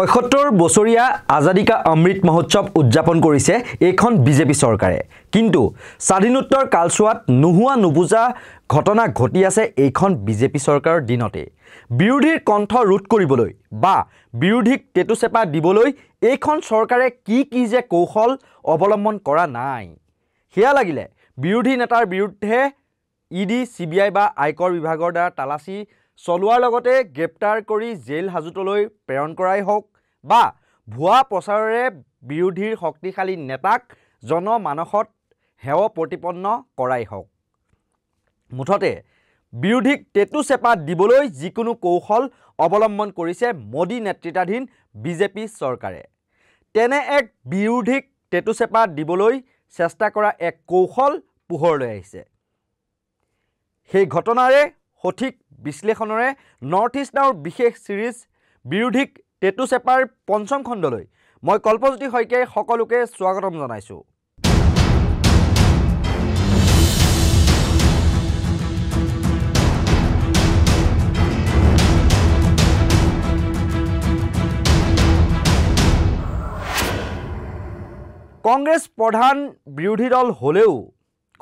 75 বছৰীয়া आजादी का अमृत महोत्सव उद्यापन करिसे एखन बीजेपी सरकारे किंतु स्वाधीनोत्तर कालसुवात नुहुआ नुबुझा घटना घटी आसे एखन बीजेपी सरकारेर दिनते विरोधीर कण्ठ रोध करिবলৈ बा विरोधीक टेटुसेपा दिবলৈ एखन सरकारे की जे कौशल अवलम्बन करा नाइ हेया लागिले विरोधी नेतार विरुद्धे ईडी सीबीआई बा आयकर विभागर द्वारा तालासी सलुआर लगते ग्रेप्तार करी जेल हाजुतলৈ प्रेरण कराई होक बा भुआ प्रचाररे विरोधीर शक्तिशाली नेताक जनमानसत हेव प्रतिपन्न कराई होक मुठते विरोधीक टेटु सेपा दिबोलै जिकुनु कौशल अवलम्बन करिसे मोदी नेतृत्वाधीन बीजेपी सरकारे तेने एक विरोधीक टेटु सेपा दिबोलै चेष्टा करा एक कौशल पोहर लै आइसे हे घटनारे सठिक विश्लेषणरे नर्थ इस्ट नाउर विशेष सीरीज विरोधीक टेटु सेपार पंचम खण्डलै मैं कल्पज्योति हयके सकलोके स्वागतम जनाइछु। कांग्रेस प्रधान विरोधी दल होलेओ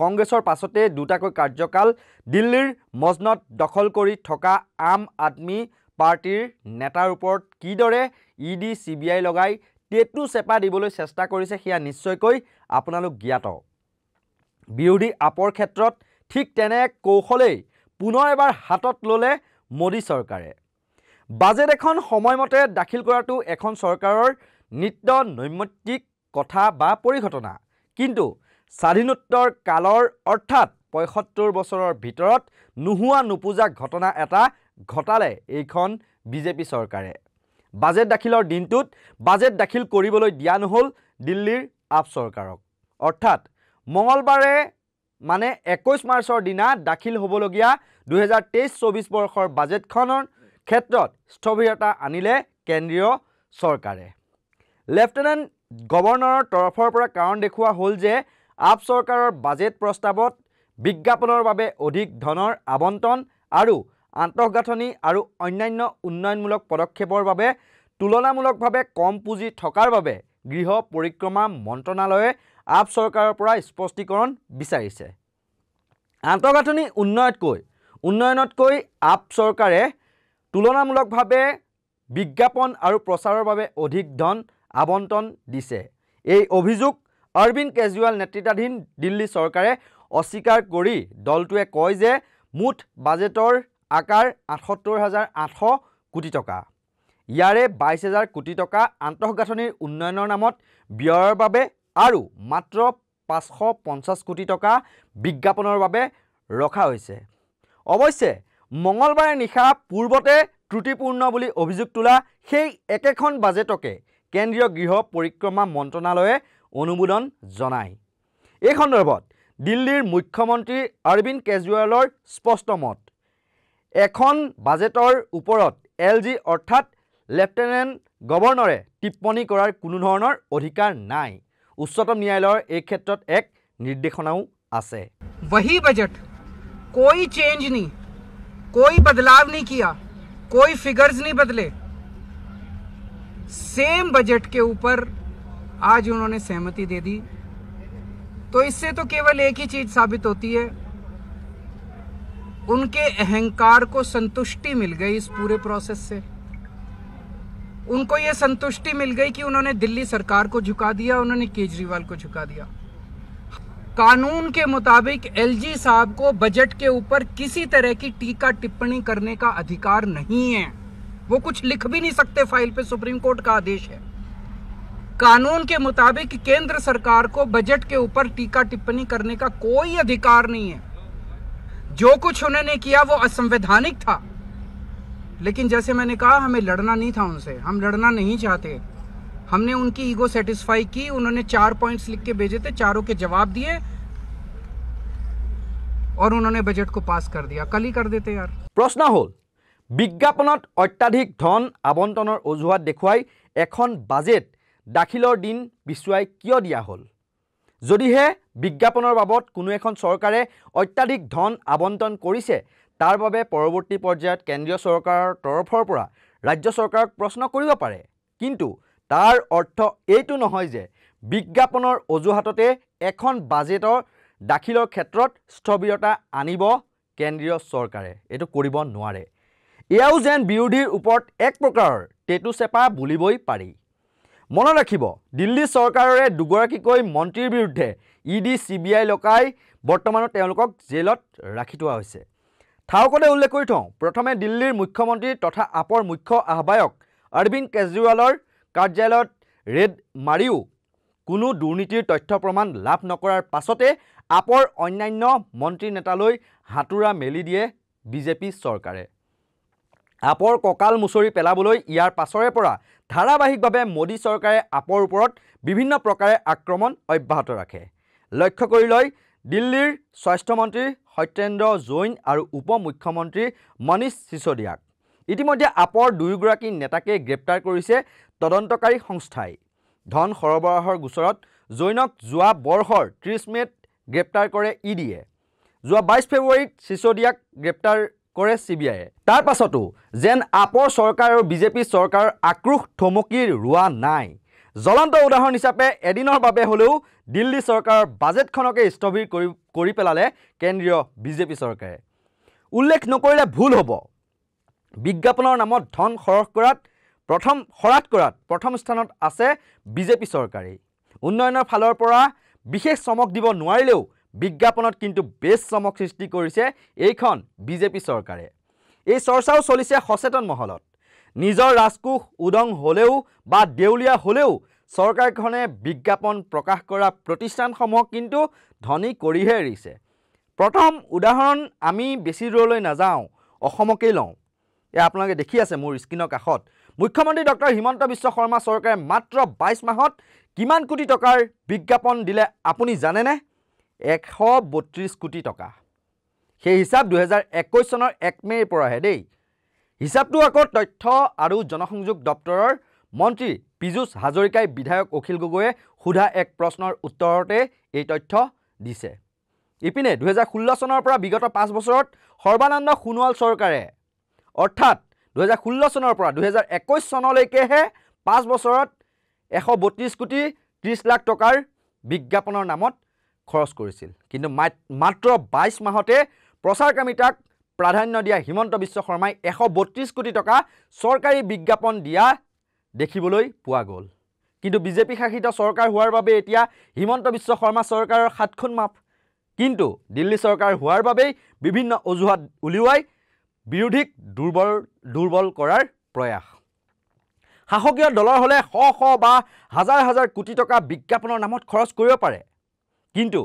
कांग्रेसर पासते दुटाको कार्यकाल दिल्लीर मजनत दखल करी थका आम आदमी पार्टीर नेतार ऊपर किदरे ईडी सीबीआई लगाई टेटु सेपा दिबोलै चेष्टा करिसे हिया निश्चयकै आपनालोक ज्ञात विरोधी आपर क्षेत्रत ठीक तेने कौशलै पुनर एबार हातत लले मोदी सरकारे बाजेट एखन समयमते दाखिल कराटो एखन सरकारेर नित्य नैमित्तिक कथा बा परिघटना किन्तु स्वाधीनोत्तर कालर अर्थात 75 बछर भितरत नुहुआ नुपुजा घटना एटा घटाले एखन बीजेपी सरकारे बाजेट दाखिलर दिनटुत बाजेट दाखिल करिबोलै दिया नहल दिल्लीर आप सरकारक अर्थात मंगलबारे माने 21 मार्चर दिना दाखिल होबलगिया 2023-24 बर्षर बाजेटखनर क्षेत्रत स्थबिरता आनिले केन्द्रीय सरकारे लेफ्टेनेंट गवर्नर तरफर पर कारण देखुआ हल जे आप सरकार बजेट प्रस्तावत विज्ञापनर बाबे अधिक धनर आवंटन और आंतगाँथनी और अन्यान्य उन्नयनमूलक पदक्षेपर बाबे तुलनामूलक भावे कम पुँजी थकार बाबे गृह परिक्रमा मंत्रणालये आप सरकारों पर स्पष्टीकरण विचारिसे आंतगाँथनी उन्नयनतक आप सरकारे तुलनामूलक भावे विज्ञापन और प्रचार बाबे अधिक धन आवंटन दिसे ये अभियोग अरविंद केजरीवाल नेतृत्वाधीन दिल्ली सरकारे अस्वीकार करी दलटोए कय जे मुठ बजेटर आकार 78800 कोटी टका यारे 22000 कोटी टका आंतगाँथनिर उन्नयनर नामत व्ययर बाबे आरु मात्र 550 कोटी टका विज्ञापनर बाबे रखा होइसे अवश्य मंगलबारे निशा पूर्वते त्रुटिपूर्ण बुली अभियोग तुला सेई एकेखन बजेटके केन्द्रीय गृह परिक्रमा मंत्रणालये अनुमोदन जनाय এই সন্দৰ্ভত দিল্লীৰ মুখ্যমন্ত্ৰী অৰবিন্দ কেজৰিৱালৰ স্পষ্ট মত এখন বাজেটৰ ওপৰত এলজি অৰ্থাৎ লেফটেনেণ্ট গৱৰ্ণৰে টিপ্পনী কৰাৰ কোনো ধৰণৰ অধিকাৰ নাই উচ্চতম ন্যায়ালয়ৰ এই ক্ষেত্ৰত এক নিৰ্দেশনাও আছে वही बजट कोई चेंज नहीं कोई बदलाव नहीं किया कोई फिगर्स नहीं बदले सेम बजट के ऊपर आज उन्होंने सहमति दे दी तो इससे तो केवल एक ही चीज साबित होती है उनके अहंकार को संतुष्टि मिल गई इस पूरे प्रोसेस से उनको ये संतुष्टि मिल गई कि उन्होंने दिल्ली सरकार को झुका दिया उन्होंने केजरीवाल को झुका दिया कानून के मुताबिक एलजी साहब को बजट के ऊपर किसी तरह की टीका टिप्पणी करने का अधिकार नहीं है वो कुछ लिख भी नहीं सकते फाइल पे सुप्रीम कोर्ट का आदेश है कानून के मुताबिक केंद्र सरकार को बजट के ऊपर टीका टिप्पणी करने का कोई अधिकार नहीं है जो कुछ उन्होंने किया वो असंवैधानिक था लेकिन जैसे मैंने कहा हमें लड़ना नहीं था उनसे हम लड़ना नहीं चाहते हमने उनकी ईगो सेटिस्फाई की उन्होंने 4 पॉइंट्स लिख के भेजे थे चारों के जवाब दिए और उन्होंने बजट को पास कर दिया कल ही कर देते यार प्रश्न हो विज्ञापनत अत्याधिक धन आवंटनर अजुहात देखुवाई एखन बजेट दाखिलर दिन पिछुआई क्यों दिया हल जदिहे विज्ञापनर बाबद कोनो एखन सरकारे अत्याधिक धन आवंटन करिसे तार बाबे परवर्ती पर्यायत केंद्रीय सरकारों तरफर राज्य सरकारक प्रश्न करिब पारे किन्तु तार अर्थ एइटु নহয় जे विज्ञापनर अजुहातते एखन बाजेटर दाखिलर क्षेत्रत स्थबिरता आनिब केन्द्रीय सरकारे एतु करिब नोवारे। एयाउ जेन बिरोधीर उपरत एक प्रकारेर टेटु सेपा बुलिबई पारि। मन राखिब दिल्ली सरकारे दुगराकिकै मन्त्रीर बिरुद्धे इडि सीबीआई लकाई बर्तमान तेओलोকক जेलत राखि थोआ होइसे। थाउकते उल्लेख करि थौ प्रथमे दिल्लीर मुख्यमंत्री तथा आपर मुख्य आह्वायक अरविंद केजरीवालर कार्यालयत रेड मारिओ कोनो दुर्नीतिर तथ्य प्रमाण लाभ नकरार पाछते आपर अन्यान्य मंत्री नेतालै हातुरा मेलि दिए बीजेपी सरकारे। आपर ककाल मुसरी पेलाबोलै इयार पाछरे परा धाराबाहिकभावे मोदी सरकारे आपर उपरत विभिन्न प्रकारे आक्रमण अब्याहत राखे। लक्ष्य करिलै दिल्लीर स्वास्थ्य मंत्री सत्येन्द्र जैन और उप मुख्यमंत्री मनीष सिसोदियाक इतिमध्ये आपर दुइगराकी नेताके ग्रेप्तार करिसे तदंतकारी संस्थाय। धन सरबराहर गोचरत जैनक जुआ बर्षर 30 मे'त ग्रेप्तार करे इडिए। जुआ 22 फेब्रुवारीत सिसोदियाक ग्रेप्तार करे सीबीआई। तार पाछतो जेन आपर सरकार और बीजेपी सरकार आक्रोश थमकी रुआ नाई। ज्वलंत उदाहरण हिसाबे एदिनर बारे हलेओ दिल्ली सरकार बाजेटखनके स्थबिर करि पेलाले केन्द्रीय बीजेपी सरकारे। उल्लेख नकरिले भूल हब विज्ञापनर नामत धन खरच करात प्रथम स्थानत आसे बीजेपी सरकारे। उन्नयनर फालर परा विशेष चमक दिब नोवारिलेओ विज्ञापनत किन्तु बेस चमक सृष्टि करिसे एइखन बीजेपी सरकारे। एइ चर्चाओ चलिसे सचेतन महलत। निजर राजकोष उदंग हलेओ बा देउलिया हलेओ सरकारखने विज्ञापन प्रकाश करा प्रतिष्ठानसमूह किन्तु धनी करिहे एरिसे। प्रथम उदाहरण आमी बेसि दूरलै नाजाओ असमके लওঁ। ए आपनालोके देखि आसे मोर स्क्रिনৰ काखत मुख्यमंत्री डॉक्टर हिमंत विश्व शर्मा सरकारे मात्र 22 माहत किमान कोटी टकार विज्ञापन दिले आपुनी जानेने? 132 कोटी टका। हे हिसाब 2021 सনৰ 1 मे'र पराहे देই। हिसाबटो आक तथ्य और जनसंयोग दप्तर मंत्री पीयूष हाजरिकाय विधायक अखिल गगोये सोधा एक प्रश्नर उत्तरते यह तथ्य दिसे। इपिने 2016 सनर पर विगत 5 बछर सर्बानंद सोनोवाल सरकारे अर्थात 2016 सनर पर 2021 सनलैके 5 बछरत 132 कोटी 30 लाख टकार विज्ञापनर नामत खरच करिसिल। किन्तु मात्र 22 माहते प्रचार कामिताक प्राधान्य दिया हिमंत विश्व शर्माय 132 कोटी टका सरकारी विज्ञापन दिया देखिबोलै पुआ गल। किन्तु बीजेपी शासित सरकार होवार बारे एतिया हिमंत विश्व शर्मा सरकारेर 7খন माफ। किन्तु दिल्ली सरकार होवार बारे विभिन्न अजुहात उलियाय विरोधीक दुर्बल करार प्रयास। शासकीय दলৰ হলে শ শ বা হাজার হাজার কোটি টকা বিজ্ঞাপনৰ নামত খৰচ কৰিব পাৰে। কিন্তু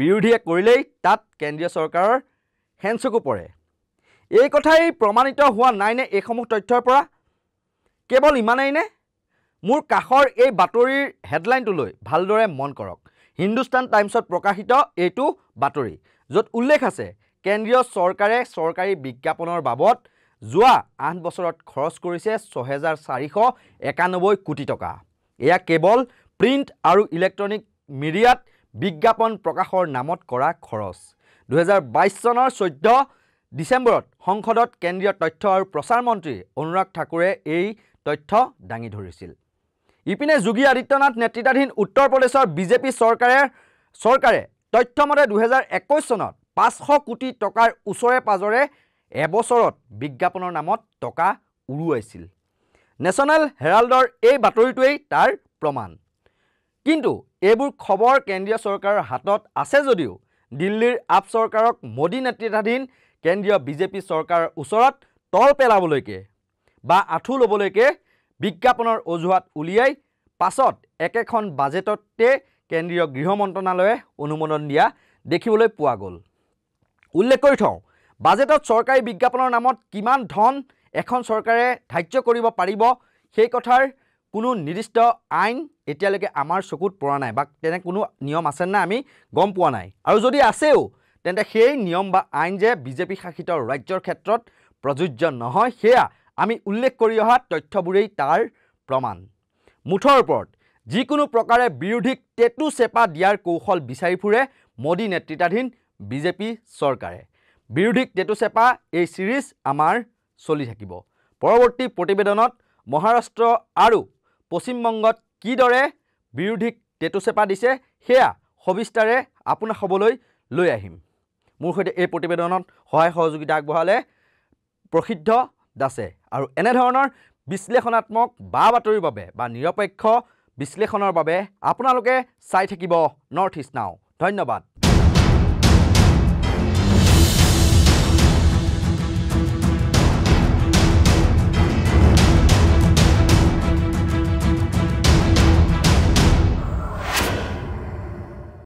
বিৰোধীয়ে কৰিলেই তাত কেন্দ্ৰীয় চৰকাৰৰ হেনচকু পৰে। এই কথাই প্রমাণিত হওয়া নাইনে এইসমূহ তথ্যৰ পৰা কেৱল ইমানেই নে? মোৰ কাখৰ এই বাতৰিৰ হেডলাইনটো লৈ ভালদৰে মন কৰক। হিন্দুস্তান টাইমছত প্ৰকাশিত এইটো বাতৰি য'ত উল্লেখ আছে কেন্দ্ৰীয় চৰকাৰে চৰকাৰী বিজ্ঞাপনৰ বাবদ যোৱা 8 বছৰত খৰচ কৰিছে 6491 কোটি টকা। এয়া কেৱল প্ৰিণ্ট আৰু ইলেক্ট্ৰনিক মিডিয়াত বিজ্ঞাপন প্ৰকাশৰ নামত কৰা খৰচ। 2022 চনৰ 14 ডিসেম্বरत संसदत केंद्रीय तथ्य और प्रचार मंत्री अनुराग ठाकुरे यह तथ्य दांगी धरिसिल। इपिने योगी आदित्यनाथ नेतृत्वाधीन उत्तर प्रदेश बीजेपी सरकारे तथ्यमते 2021 सनत 500 कोटी टकार ऊसरे पाजरे এবছৰত विज्ञापनर नामत टका उरुवाइसिल। नेशनल हेराल्डर यह बातरिटुएई तार प्रमाण। किन्तु एबुर खबर केंद्रीय सरकार हाथत आसे जदिओ दिल्लीर आप सरकारक मोदी नेतृत्वाधीन केंद्रीय बीजेपी सरकार ऊसरत तल पेलाबলৈকে बा আঁঠু লবলৈকে বিজ্ঞাপনৰ অজুহাত উলিয়াই পাছত একেখন বাজেটতে কেন্দ্ৰীয় গৃহ মন্ত্ৰণালয়ে অনুমোদন দিয়া দেখিবলৈ পোৱা গ'ল। উল্লেখ কৰি থওঁ বাজেটত চৰকাৰী বিজ্ঞাপনৰ নামত কিমান ধন এখন চৰকাৰে ধাৰ্য কৰিব পাৰিব সেই কথাৰ কোনো নিৰ্দিষ্ট আইন এতিয়ালৈকে আমাৰ চকুত পৰা নাই বা তেনে কোনো নিয়ম আছে না আমি গম পোৱা নাই। আৰু যদি আছেও तेंते सेई नियम बा आईन जे बीजेपी शासित राज्यर क्षेत्रत प्रযোज्य नहय सेया आमी उल्लेख करि अहा तथ्यबुरेई तार प्रमाण। मुठर ओपरत जिकुनो प्रकारे बिरोधीक टेटु सेपा दियार कौशल बिचारि फुरे मोदी नेतृत्वाधीन बीजेपी सरकारे। बिरोधीक टेटु सेपा एई सीरीज आमार चलि थाकिब। परवर्ती प्रतिबेदनत महाराष्ट्र आरु पश्चिम बंगत कि विरोधीक टेटुचेपा दिसे सेया सविस्तारे आपोना खबरलै লৈ আহিম। মোৰ সৈতে এই প্ৰতিবেদনত সহায় সহযোগিতা আগবঢ়ালে প্ৰসিদ্ধ দাসে। আৰু এনেধৰণৰ বিশ্লেষণাত্মক বা বাতৰিৰ বাবে বা নিৰপেক্ষ বিশ্লেষণৰ বাবে আপোনালোকে চাই থাকিব নৰ্থ ইষ্ট নাও। ধন্যবাদ।